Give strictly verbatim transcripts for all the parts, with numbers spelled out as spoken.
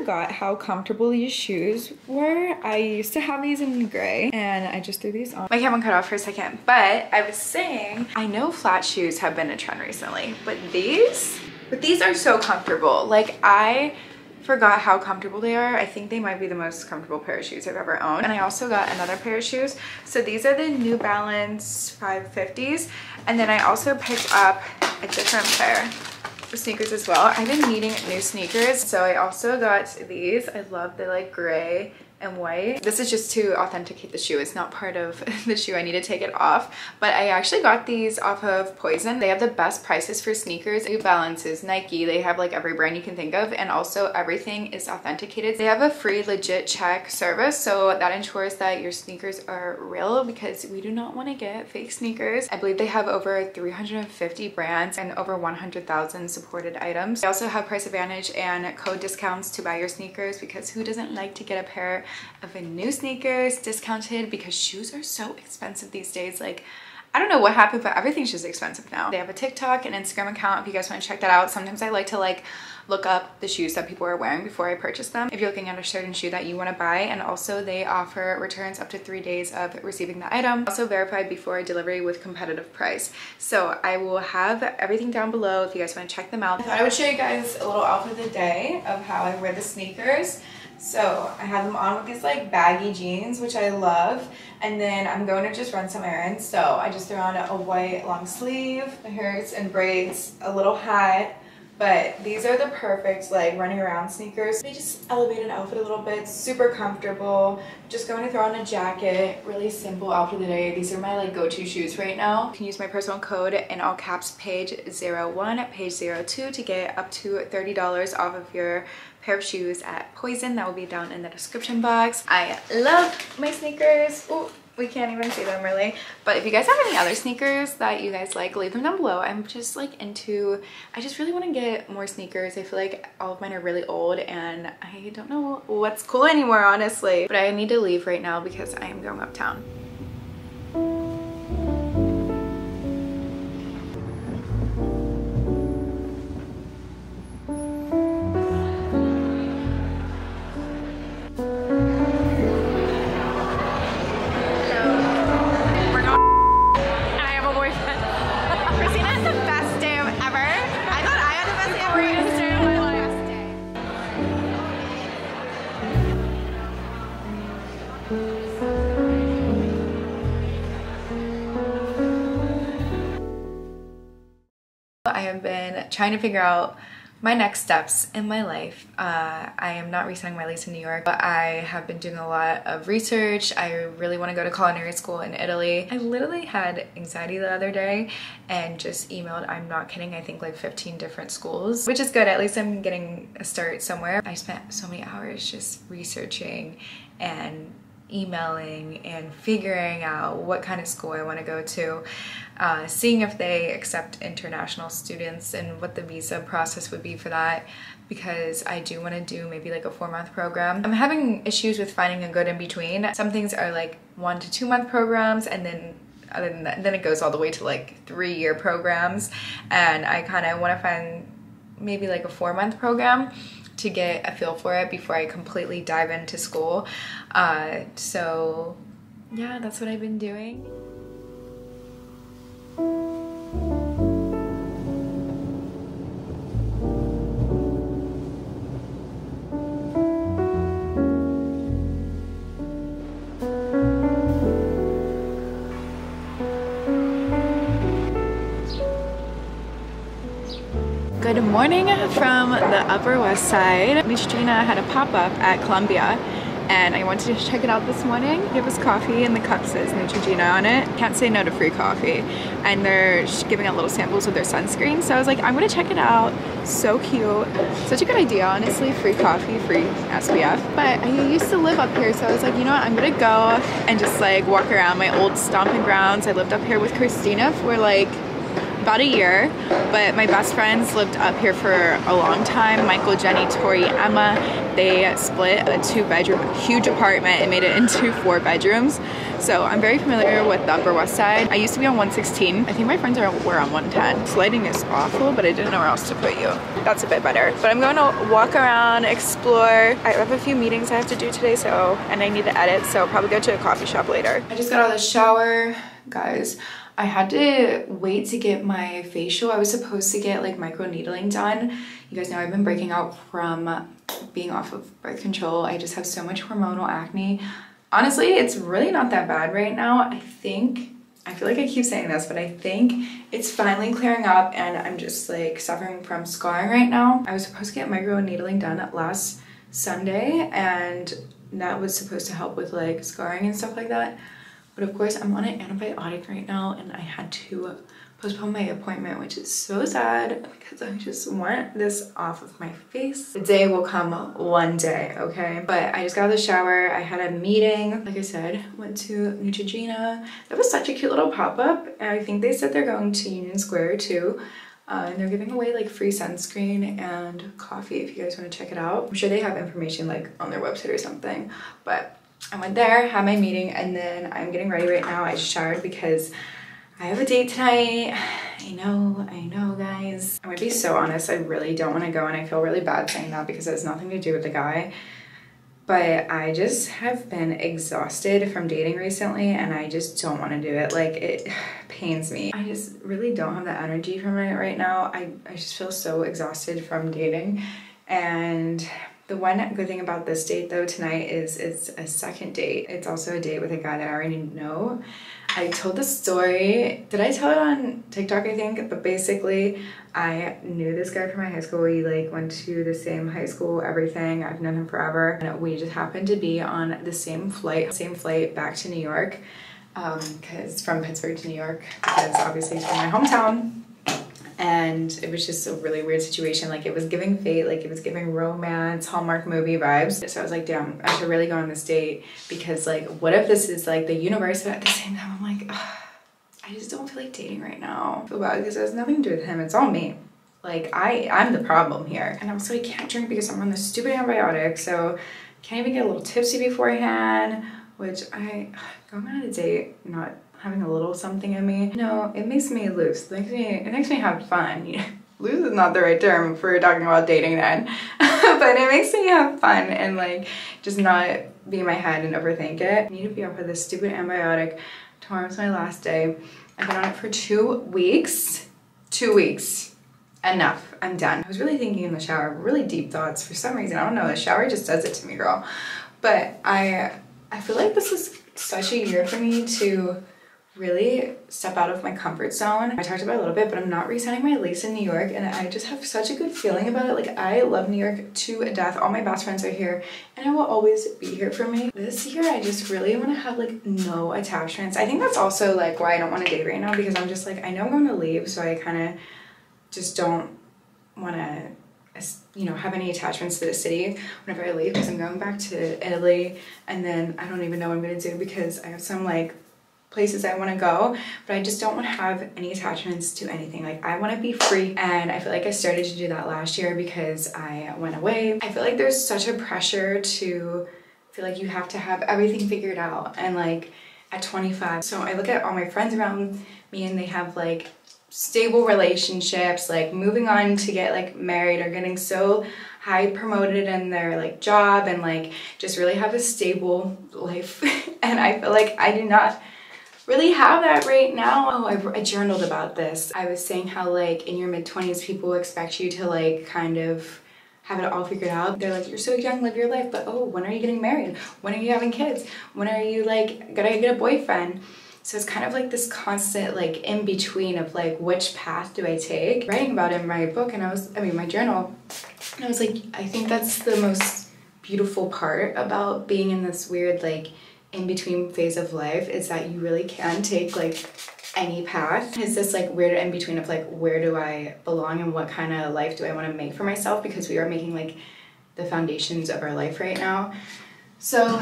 Forgot how comfortable these shoes were. I used to have these in gray and I just threw these on. My camera cut off for a second, but I was saying, I know flat shoes have been a trend recently, but these, but these are so comfortable. Like, I forgot how comfortable they are. I think they might be the most comfortable pair of shoes I've ever owned. And I also got another pair of shoes. So these are the New Balance five fifties. And then I also picked up a different pair sneakers as well. I've been needing new sneakers, so I also got these. I love the like gray and white. This is just to authenticate the shoe. It's not part of the shoe. I need to take it off, but I actually got these off of POIZON. They have the best prices for sneakers. New Balances, Nike, they have like every brand you can think of, and also everything is authenticated. They have a free legit check service, so that ensures that your sneakers are real, because we do not want to get fake sneakers. I believe they have over three hundred fifty brands and over one hundred thousand supported items. They also have price advantage and code discounts to buy your sneakers, because who doesn't like to get a pair of a new sneakers discounted, because shoes are so expensive these days. Like, I don't know what happened, but everything's just expensive now. They have a TikTok and Instagram account if you guys want to check that out. Sometimes I like to like look up the shoes that people are wearing before I purchase them, if you're looking at a certain shoe that you want to buy. And also they offer returns up to three days of receiving the item. Also verified before delivery with competitive price. So I will have everything down below if you guys want to check them out. I thought I would show you guys a little outfit of the day of how I wear the sneakers. So I have them on with these like baggy jeans, which I love. And then I'm going to just run some errands. So I just threw on a white long sleeve, my hair's in braids, a little hat. But these are the perfect like running around sneakers. They just elevate an outfit a little bit, super comfortable. Just going to throw on a jacket, really simple outfit of the day. These are my like go-to shoes right now. You can use my personal code in all caps, PAIGE zero one, PAIGE zero two, to get up to thirty dollars off of your pair of shoes at POIZON. That will be down in the description box. I love my sneakers. Ooh, we can't even see them really. But if you guys have any other sneakers that you guys like, leave them down below. I'm just like into, I just really want to get more sneakers. I feel like all of mine are really old and I don't know what's cool anymore, honestly. But I need to leave right now because I am going uptown. I have been trying to figure out my next steps in my life. Uh, I am not resigning my lease in New York, but I have been doing a lot of research. I really want to go to culinary school in Italy. I literally had anxiety the other day and just emailed, I'm not kidding, I think like fifteen different schools, which is good. At least I'm getting a start somewhere. I spent so many hours just researching and emailing and figuring out what kind of school I want to go to, uh, seeing if they accept international students and what the visa process would be for that, because I do want to do maybe like a four-month program. I'm having issues with finding a good in-between. Some things are like one to two-month programs, and then other than that, then it goes all the way to like three-year programs, and I kind of want to find maybe like a four-month program to get a feel for it before I completely dive into school. Uh, so yeah, that's what I've been doing. Good morning from the Upper West Side. Neutrogena had a pop-up at Columbia and I wanted to check it out this morning. It was coffee and the cup says Neutrogena on it. Can't say no to free coffee. And they're giving out little samples of their sunscreen. So I was like, I'm gonna check it out. So cute. Such a good idea, honestly. Free coffee, free S P F. But I used to live up here, so I was like, you know what? I'm gonna go and just like walk around my old stomping grounds. I lived up here with Christina for like about a year, but my best friends lived up here for a long time. Michael, Jenny, Tori, Emma, they split a two bedroom, huge apartment and made it into four bedrooms. So I'm very familiar with the Upper West Side. I used to be on one sixteen. I think my friends are were on one ten. This lighting is awful, but I didn't know where else to put you. That's a bit better. But I'm going to walk around, explore. I have a few meetings I have to do today, so, and I need to edit, so I'll probably go to a coffee shop later. I just got out of the shower, guys. I had to wait to get my facial. I was supposed to get like micro needling done. You guys know I've been breaking out from being off of birth control. I just have so much hormonal acne. Honestly, it's really not that bad right now. I think, I feel like I keep saying this, but I think it's finally clearing up and I'm just like suffering from scarring right now. I was supposed to get micro needling done last Sunday and that was supposed to help with like scarring and stuff like that. But of course, I'm on an antibiotic right now and I had to postpone my appointment, which is so sad because I just want this off of my face. The day will come one day, okay? But I just got out of the shower. I had a meeting. Like I said, went to Neutrogena. That was such a cute little pop-up. And I think they said they're going to Union Square too. Uh, and they're giving away like free sunscreen and coffee if you guys want to check it out. I'm sure they have information like on their website or something, but I went there, had my meeting, and then I'm getting ready right now. I showered because I have a date tonight. I know, I know, guys. I'm gonna be so honest, I really don't want to go, and I feel really bad saying that because it has nothing to do with the guy. But I just have been exhausted from dating recently, and I just don't want to do it. Like, it pains me. I just really don't have the energy from it right now. I, I just feel so exhausted from dating, and the one good thing about this date though tonight is it's a second date. It's also a date with a guy that I already know. I told the story. Did I tell it on TikTok, I think? But basically, I knew this guy from my high school. We like went to the same high school, everything. I've known him forever. And we just happened to be on the same flight, same flight back to New York. Um, cause from Pittsburgh to New York, because obviously it's from my hometown. And it was just a really weird situation. Like it was giving fate, like it was giving romance, Hallmark movie vibes. So I was like, damn, I should really go on this date because like, what if this is like the universe, but at the same time, I'm like, ugh, I just don't feel like dating right now. I feel bad because it has nothing to do with him, it's all me. Like I, I'm the problem here. And also I can't drink because I'm on this stupid antibiotic. So can't even get a little tipsy beforehand, which I, going on a date, not having a little something in me. No, it makes me loose. It makes me, it makes me have fun. You know, loose is not the right term for talking about dating then. But it makes me have fun and like just not be in my head and overthink it. I need to be off of this stupid antibiotic. Tomorrow's my last day. I've been on it for two weeks. Two weeks. Enough. I'm done. I was really thinking in the shower, really deep thoughts for some reason. I don't know. The shower just does it to me, girl. But I, I feel like this is such a year for me to really step out of my comfort zone. I talked about it a little bit, but I'm not re-signing my lease in New York and I just have such a good feeling about it. Like I love New York to death. All my best friends are here and it will always be here for me. This year, I just really want to have like no attachments. I think that's also like why I don't want to date right now because I'm just like, I know I'm going to leave. So I kind of just don't want to, you know, have any attachments to the city whenever I leave because I'm going back to Italy and then I don't even know what I'm going to do because I have some like places I want to go, but I just don't want to have any attachments to anything. Like I want to be free and I feel like I started to do that last year because I went away. I feel like there's such a pressure to feel like you have to have everything figured out and like at twenty-five. So I look at all my friends around me and they have like stable relationships, like moving on to get like married or getting so high promoted in their like job and like just really have a stable life. And I feel like I do not really have that right now. Oh, I, I journaled about this. I was saying how like in your mid twenties people expect you to like kind of have it all figured out. They're like, you're so young, live your life, but oh, when are you getting married? When are you having kids? When are you like gonna get a boyfriend? So it's kind of like this constant like in between of like, which path do I take? Writing about it in my book and I was, I mean, my journal, and I was like, I think that's the most beautiful part about being in this weird like in between phase of life, is that you really can take like any path. It's this like weird in between of like, where do I belong and what kind of life do I want to make for myself, because we are making like the foundations of our life right now. So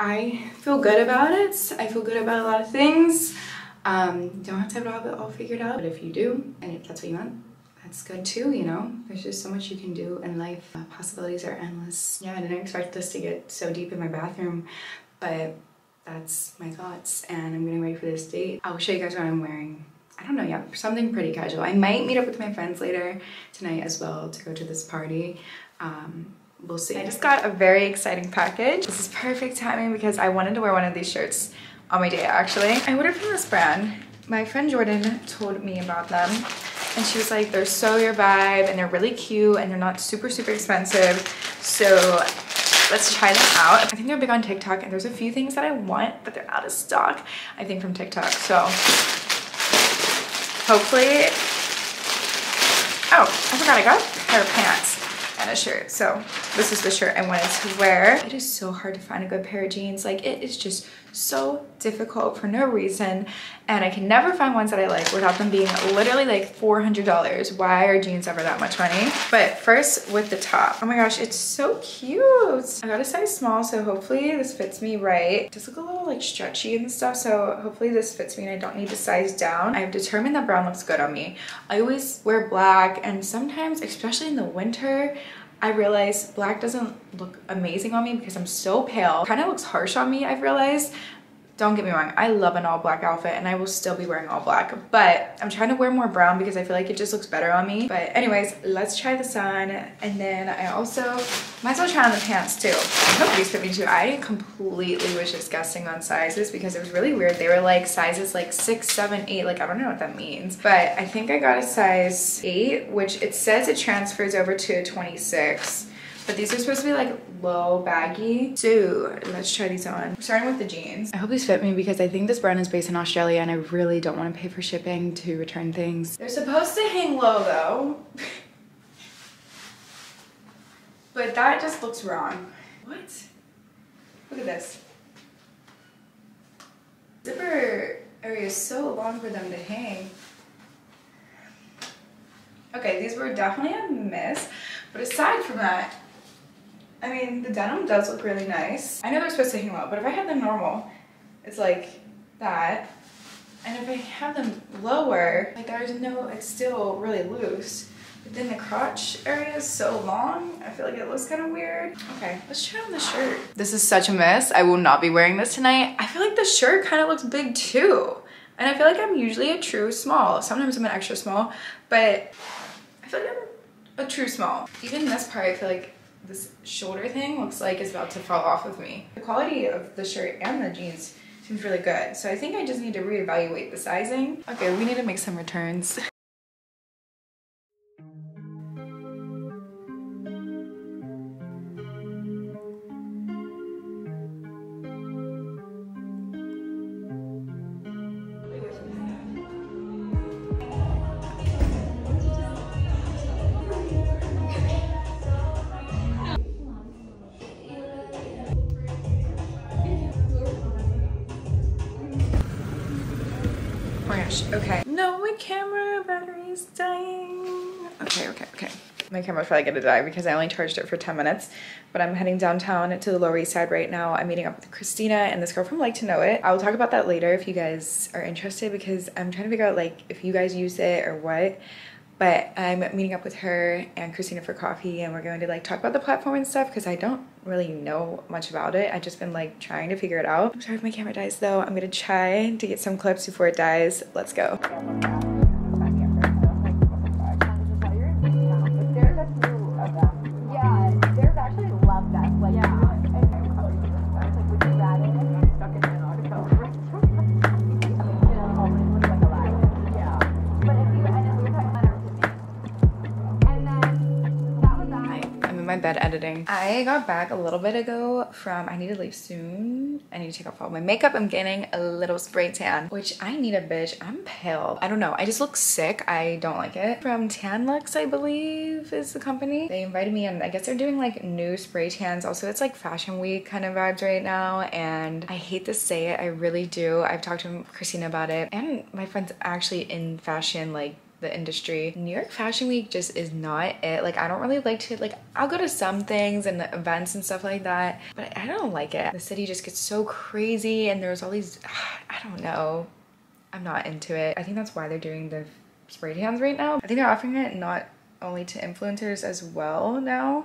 I feel good about it. I feel good about a lot of things. Um, don't have to have it all figured out, but if you do, and if that's what you want, that's good too, you know? There's just so much you can do in life. Uh, possibilities are endless. Yeah, I didn't expect this to get so deep in my bathroom, but that's my thoughts, and I'm getting ready for this date. I'll show you guys what I'm wearing. I don't know yet, something pretty casual. I might meet up with my friends later tonight as well to go to this party. Um, We'll see. I just got a very exciting package. This is perfect timing because I wanted to wear one of these shirts on my day, actually. I ordered from this brand. My friend Jordan told me about them, and she was like, they're so your vibe, and they're really cute, and they're not super, super expensive. So let's try them out. I think they're big on TikTok, and there's a few things that I want, but they're out of stock, I think, from TikTok. So hopefully... Oh, I forgot I got a pair of pants and a shirt. So this is the shirt I wanted to wear. It is so hard to find a good pair of jeans. Like, it is just so difficult for no reason, and I can never find ones that I like without them being literally like four hundred dollars. Why are jeans ever that much money? But first with the top. Oh my gosh, it's so cute. I got a size small, so hopefully this fits me right. It does look a little like stretchy and stuff, so hopefully this fits me and I don't need to size down. I've determined that brown looks good on me. I always wear black, and sometimes, especially in the winter, I realize black doesn't look amazing on me because I'm so pale. Kind of looks harsh on me, I've realized. Don't get me wrong, I love an all black outfit and I will still be wearing all black, but I'm trying to wear more brown because I feel like it just looks better on me. But anyways, let's try this on. And then I also might as well try on the pants too. I hope these fit me too. I completely was just guessing on sizes because it was really weird. They were like sizes like six, seven, eight. Like, I don't know what that means, but I think I got a size eight, which it says it transfers over to a twenty-six. But these are supposed to be like low baggy. So let's try these on. I'm starting with the jeans. I hope these fit me because I think this brand is based in Australia and I really don't want to pay for shipping to return things. They're supposed to hang low though. But that just looks wrong. What? Look at this. Zipper area is so long for them to hang. Okay, these were definitely a miss. But aside from that, I mean, the denim does look really nice. I know they're supposed to hang low, but if I had them normal, it's like that. And if I have them lower, like there's no, it's still really loose. But then the crotch area is so long, I feel like it looks kind of weird. Okay, let's try on the shirt. This is such a mess. I will not be wearing this tonight. I feel like the shirt kind of looks big too. And I feel like I'm usually a true small. Sometimes I'm an extra small, but I feel like I'm a true small. Even this part, I feel like this shoulder thing looks like it's about to fall off of me. The quality of the shirt and the jeans seems really good, so I think I just need to reevaluate the sizing. Okay, we need to make some returns. Okay. No, my camera battery's dying. Okay, okay, okay. My camera's probably gonna die because I only charged it for ten minutes, but I'm heading downtown to the Lower East Side right now. I'm meeting up with Christina and this girl from Like to Know It. I'll talk about that later if you guys are interested, because I'm trying to figure out like if you guys use it or what. But I'm meeting up with her and Christina for coffee, and we're going to like talk about the platform and stuff because I don't really know much about it. I've just been like trying to figure it out. I'm sorry if my camera dies though. I'm gonna try to get some clips before it dies. Let's go. Bed editing. I got back a little bit ago from, I need to leave soon, tan. I need to take off all my makeup. I'm getting a little spray tan, which I need a bitch. I'm pale. I don't know. I just look sick. I don't like it. From Tan Lux, I believe, is the company. They invited me and I guess they're doing like new spray tans. Also, it's like fashion week kind of vibes right now. And I hate to say it. I really do. I've talked to Christina about it. And my friend's actually in fashion, like, the industry. New York Fashion Week just is not it. Like, I don't really like to, like, I'll go to some things and events and stuff like that, but I don't like it. The city just gets so crazy and there's all these, I don't know. I'm not into it. I think that's why they're doing the spray tans right now. I think they're offering it not only to influencers as well now,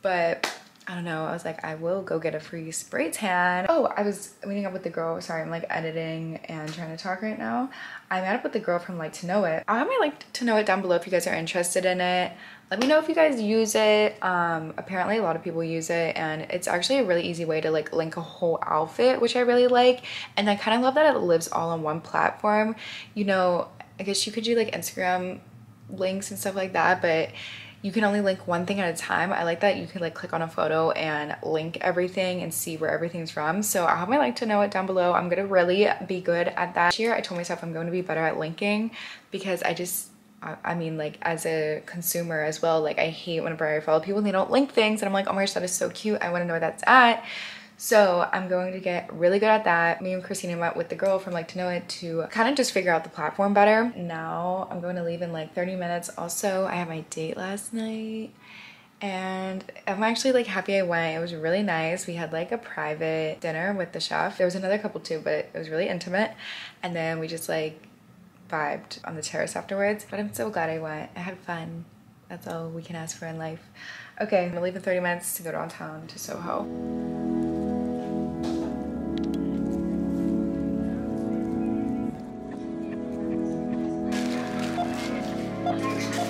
but I don't know. I was like, I will go get a free spray tan. Oh, I was meeting up with the girl. Sorry, I'm like editing and trying to talk right now. I met up with the girl from Like to Know It. I'll have my Like to Know It down below if you guys are interested in it. Let me know if you guys use it. Um, apparently a lot of people use it and it's actually a really easy way to like link a whole outfit, which I really like. And I kind of love that it lives all on one platform. You know, I guess you could do like Instagram links and stuff like that, but you can only link one thing at a time. I like that you can like click on a photo and link everything and see where everything's from. So I hope I like to know it down below. I'm gonna really be good at that. This year I told myself I'm going to be better at linking because I just, I mean, like, as a consumer as well, like I hate whenever I follow people and they don't link things and I'm like, oh my gosh, that is so cute. I wanna know where that's at. So I'm going to get really good at that. Me and Christina met with the girl from Like to Know It to kind of just figure out the platform better. Now I'm going to leave in like thirty minutes. Also, I had my date last night and I'm actually like happy I went. It was really nice. We had like a private dinner with the chef. There was another couple too, but it was really intimate. And then we just like vibed on the terrace afterwards. But I'm so glad I went. I had fun. That's all we can ask for in life. Okay, I'm gonna leave in thirty minutes to go downtown to Soho. Thank you.